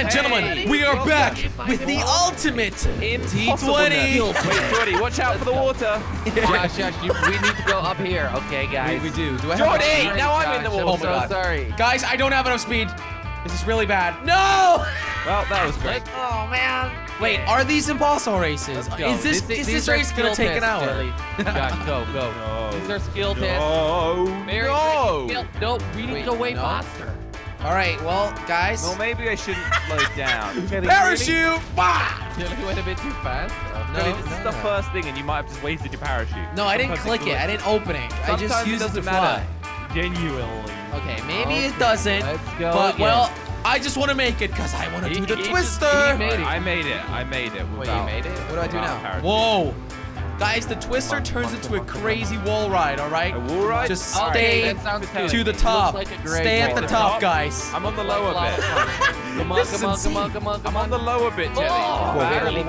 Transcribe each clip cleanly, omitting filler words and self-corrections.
and gentlemen, we are back with the ultimate MT20. Watch out for the water. Josh, we need to go up here. Okay, guys. We do. Do I have Jordy, now I'm in the water. Oh my God. Sorry. Guys, I don't have enough speed. This is really bad. No! Well, that was great. Oh, man. Wait, are these impossible races? Is this race going to take an hour? Josh, go. No. These are skill tests. No, we need to go way faster. All right, well, guys. Well, maybe I shouldn't slow down. Parachute! Bah! You went a bit too fast. No, this is the first thing, and you might have just wasted your parachute. No, I didn't click it. I didn't open it. I just used it to fly. Genuinely. Okay, maybe it doesn't. Let's go. But, well, I just want to make it because I want to do the twister. I made it. Wait, you made it? What do I do now? Whoa. Guys, the twister turns into a crazy wall ride, all right? A wall ride? Just stay to the top. Stay at the top, guys. I'm on the lower bit. Come on. I'm on the lower bit, Jelly.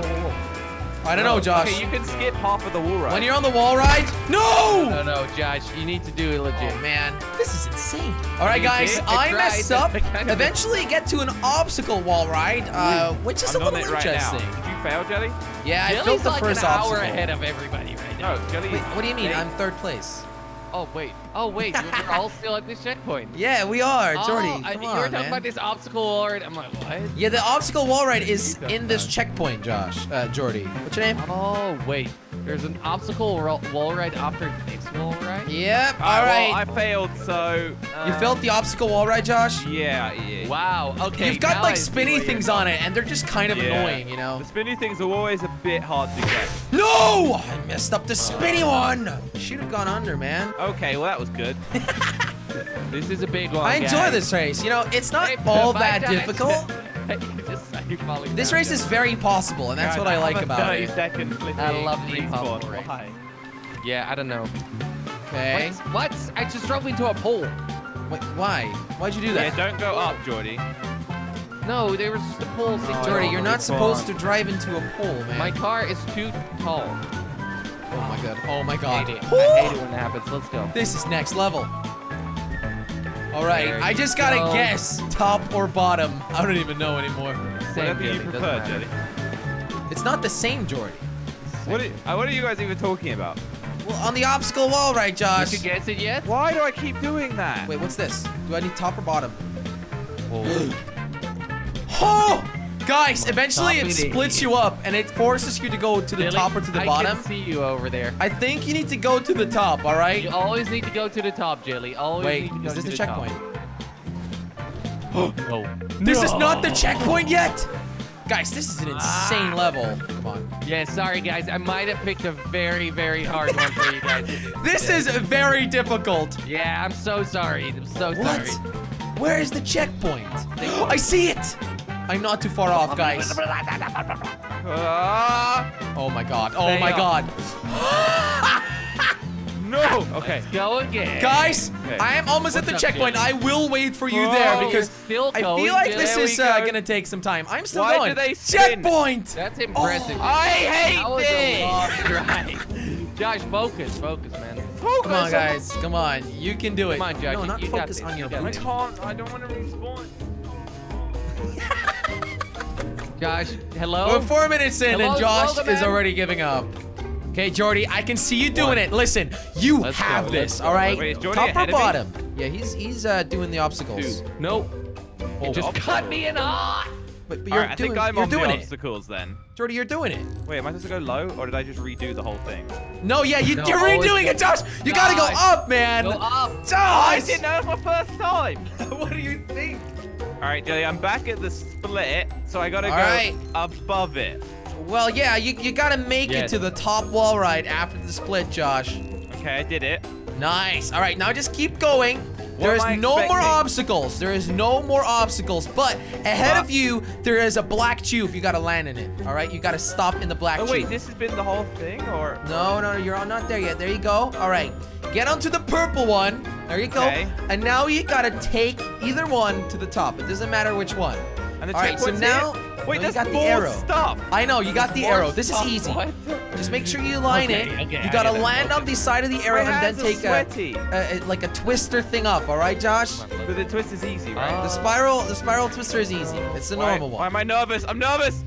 I don't know, Josh. Okay, you can skip half of the wall ride. When you're on the wall ride? No! No, Josh. You need to do it legit. Oh, man. This is insane. All right, guys. I messed up. Eventually get to an obstacle wall ride, which is a little interesting. Fail, Jelly? Yeah, I failed the first obstacle. Jelly's like an hour ahead of everybody right now. Oh, Jelly. Wait, what do you mean? I'm third place. Oh, wait. You're all still at this checkpoint. Yeah, we are. Jordy, come on, man. You were talking about this obstacle wall ride. I'm like, what? Yeah, the obstacle wall ride is in this checkpoint, Josh. Jordy. What's your name? Oh, wait. There's an obstacle wall ride after next wall ride? Yep. All right. Well, I failed, so... You failed the obstacle wall ride, Josh? Yeah. Wow. Okay. You've got, like, spinny things on it, and they're just kind of annoying, you know? The spinny things are always a bit hard to get. No! I messed up the spinny one! Should have gone under, man. Okay, well, that was good. This is a big one, I enjoy this race. You know, it's not all that difficult. This race is very possible, and that's what I like about it. I love the impossible race. Why? Yeah, I don't know. Okay. What? I just drove into a pole. Wait, why? Why'd you do that? Yeah, don't go up, Jordy. No, there was just a pole. Oh, Jordy, you're not supposed to drive into a pole, man. My car is too tall. Oh, my God. I hate it when it happens. Let's go. This is next level. All right, I just gotta guess top or bottom. I don't even know anymore. Whatever you prefer, Jelly. It's not the same, Jordy. What are you guys even talking about? Well, on the obstacle wall, right, Josh? Did you guess it yet? Why do I keep doing that? Wait, what's this? Do I need top or bottom? Oh! Guys, eventually it splits you up and it forces you to go to the top or to the bottom. I can see you over there. I think you need to go to the top, all right? You always need to go to the top, Jelly. Wait, is this the checkpoint? Oh. This is not the checkpoint yet? Guys, this is an insane level. Come on. Yeah, sorry, guys. I might have picked a very, very hard one for you guys. This is very difficult. Yeah, I'm so sorry. I'm so sorry. What? Where is the checkpoint? I see it! I'm not too far off, guys. Oh, my God. Oh, my God. No. Okay. Let's go again. Guys, I am almost at the checkpoint. I will wait for you there because I feel like this is going to take some time. I'm still going. Checkpoint. That's impressive. I hate this. Josh, focus, man. Focus. Come on, guys. Come on. You can do it. Come on, Josh. No, not focus on your booty. I don't want to respawn. Josh, hello? We're 4 minutes in and Josh is already giving up. Okay, Jordy, I can see you doing it. Listen, you have this, all right? Top or bottom? Yeah, he's doing the obstacles. Nope. It just cut me in off. But you're doing it. I think I'm on the obstacles then. Jordy, you're doing it. Wait, am I supposed to go low or did I just redo the whole thing? No, yeah, you're redoing it, Josh. You gotta go up, man. Go up. Josh! I didn't know it was my first time. What do you think? All right, Jelly, I'm back at the split, so I gotta go above it. Well, yeah, you gotta make it to the top wall ride after the split, Josh. Okay, I did it. Nice. All right, now just keep going. There is no more obstacles. There is no more obstacles, but ahead of you, there is a black tube. You gotta land in it, all right? You gotta stop in the black tube. Oh, wait, this has been the whole thing, or? No, you're not there yet. There you go. All right, get onto the purple one. There you go. And now you gotta take either one to the top. It doesn't matter which one. And the checkpoint's here. All right, so now... Wait, that's more stuff. I know, you got the arrow. This is easy. Just make sure you line it. You gotta land on the side of the arrow and then take a like a twister thing up. All right, Josh? But the twist is easy, right? The spiral twister is easy. It's the normal one. Why am I nervous? I'm nervous.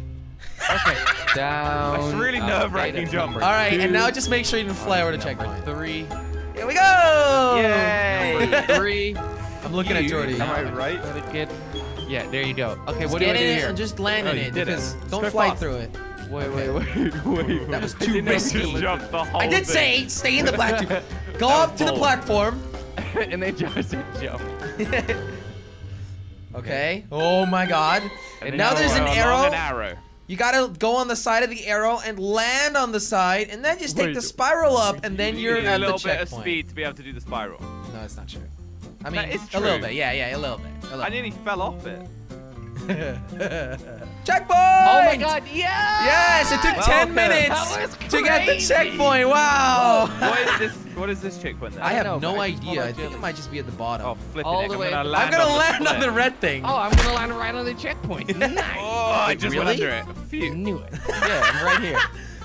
Okay. Down. That's really nerve-wracking jump. All right, and now just make sure you didn't fly over the checkpoint. 3. Here we go. Yay. Number 3. I'm looking at Jordy. Am I right? Yeah, there you go. Okay, what do I do here? Just land in it because don't fly through it. Wait. That was too risky. I did say stay in the platform. Go up to the platform. And they just said jump. Okay. Oh my God. And now there's an arrow. You gotta go on the side of the arrow and land on the side, and then just take the spiral up, and then you're at the checkpoint. You need a little bit of speed to be able to do the spiral. No, it's not true. I mean, a little bit. Yeah, a little bit. I nearly fell off it. Checkpoint! Oh my God! Yeah! Yes, it took 10 minutes to get the checkpoint. Wow! What is this checkpoint? Then? I have no idea. I think it might just be at the bottom. Oh, flipping it! I'm gonna land on the red thing. Oh, I'm gonna land right on the checkpoint. Nice. Oh, I just went under it. Phew. I knew it. Yeah, I'm right here.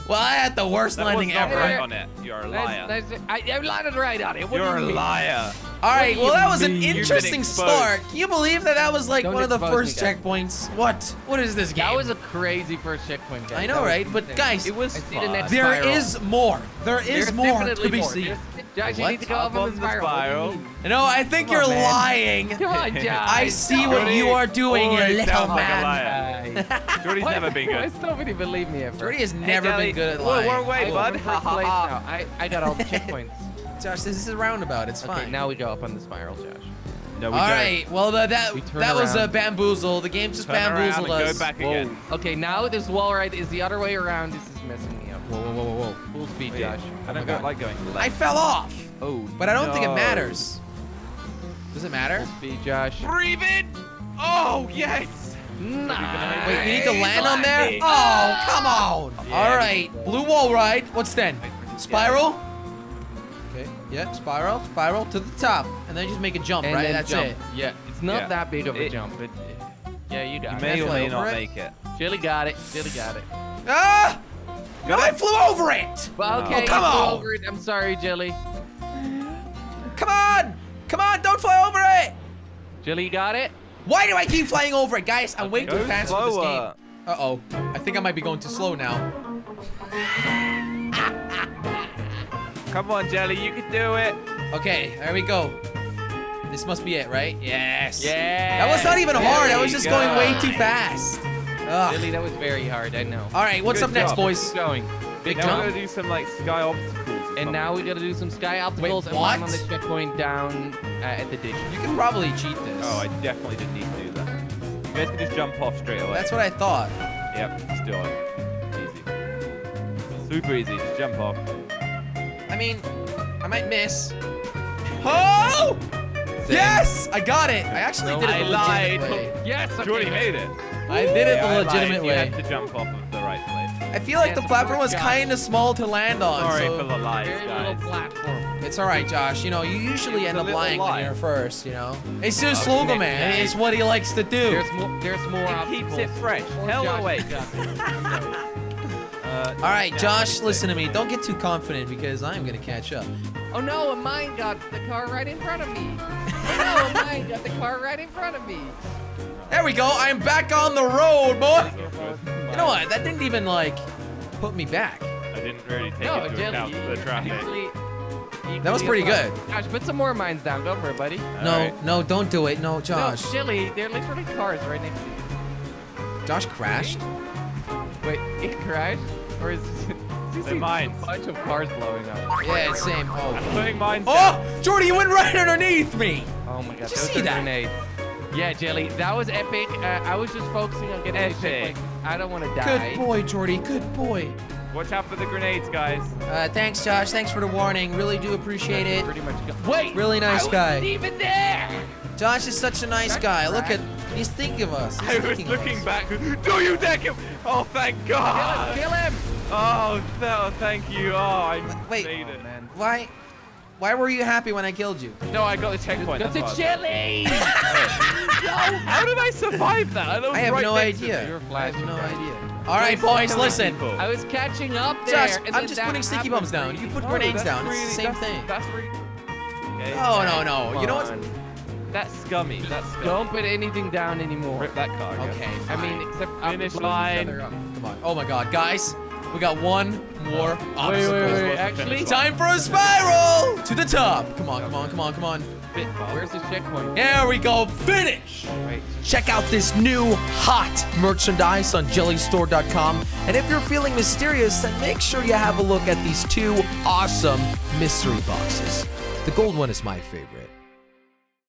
Well, I had the worst landing ever. Right on it. You're a liar. I landed right on it. You're a liar. All right. Well, that was an interesting start. Can you believe that that was like one of the first checkpoints? What? What is this game? That was a crazy first checkpoint. I know, right? But guys, it was there is more. There is more to be seen. Josh, you need to go up on the spiral. No, I think you're lying. Come on, Josh. I see what you are doing, you little man. Jordy's never been good. Nobody believed me ever. Jordy has never been good at lying. Whoa, wait, bud. I got all the checkpoints. Josh, this is a roundabout. It's fine. Okay, now we go up on the spiral, Josh. No, we don't. All right. Well, that was a bamboozle. The game just bamboozled us. Go back again. Okay, now this wall right is the other way around. This is messing me up. Whoa. Full speed, Josh. I don't like going left. I fell off. Oh, but I don't think it matters. Does it matter? Full speed, Josh. Breathe it. Oh, yes. Nice. Wait, you need to land on there? Oh, come on. Yeah. All right. Blue wall ride. What's then? Spiral? Yeah. Yeah, spiral to the top, and then just make a jump, right? That's it. Yeah, it's not that big of a jump. Yeah, you got it. You may or may not make it. Jelly got it. Ah! No, I flew over it. Well, okay, come on. I'm sorry, Jelly. Come on! Don't fly over it. Jelly got it. Why do I keep flying over it, guys? I'm way too fast for this game. Uh-oh. I think I might be going too slow now. Come on, Jelly, you can do it. Okay, there we go. This must be it, right? Yes. Yeah. That was not even hard. I was just going way too fast. Ugh. Jelly, that was very hard. I know. All right, what's up next, boys? Keep going. Big jump. Now we're gonna do some like sky obstacles. And now we gotta do some sky obstacles and land on the checkpoint down at the ditch. You can probably cheat this. Oh, I definitely didn't need to do that. You guys can just jump off straight away. That's what I thought. Yep, just do it. Easy. Super easy. Just jump off. I mean, I might miss. Oh! Same. Yes! I got it! I actually did it the legitimate way. Yes! Okay. Jordy made it. I did it the legitimate way. You had to jump off of the right place. I feel like the platform was kind of small to land on. Sorry for the lies, guys. It's all right, Josh. You know, you usually end up lying when you're first, you know? It's just Slogoman. It's what he likes to do. There's more obstacles. It keeps it fresh. Hell away. All right, Josh, listen to me. Don't get too confident because I'm going to catch up. Oh, no, a mine got the car right in front of me. Oh, no, a mine got the car right in front of me. There we go. I'm back on the road, boy. You know what? That didn't even, like, put me back. I didn't really take into account the traffic. That was pretty good. Josh, put some more mines down. Go for it, buddy. No, don't do it. No, Josh. No, Jelly, they're literally cars right next to you. Josh crashed? Wait, it crashed? Or is this a bunch of cars blowing up? Yeah, same. Oh, I'm putting mines down. Jordy, you went right underneath me. Oh my God, did you see that? Grenades. Yeah, Jelly, that was epic. I was just focusing on getting epic. I don't want to die. Good boy, Jordy. Good boy. Watch out for the grenades, guys. Thanks, Josh. Thanks for the warning. Really do appreciate it. Pretty much. Wait. Really nice guy. I wasn't even there. Josh is such a nice guy. Look at. He's thinking of us. He's looking back. Do you deck him? Oh, thank God. Kill him. Oh, thank you. Oh, I made it. Man. Why? Why were you happy when I killed you? No, I got the checkpoint. Got the jelly! No! How did I survive that? I have no idea. I have no idea. All right, boys, listen. I was catching up there. Josh, I'm just putting sticky bombs down. You put grenades down. It's the same thing. Oh, no, no. You know what? That's scummy. That's scummy. Don't put anything down anymore. Rip that car. Okay. Fine. I mean, except finish line. Come on. Oh my God, guys, we got one more obstacle. Wait. Actually, time for a spiral to the top. Come on. Where's the checkpoint? There we go. Finish. Wait. Check out this new hot merchandise on JellyStore.com. And if you're feeling mysterious, then make sure you have a look at these two awesome mystery boxes. The gold one is my favorite.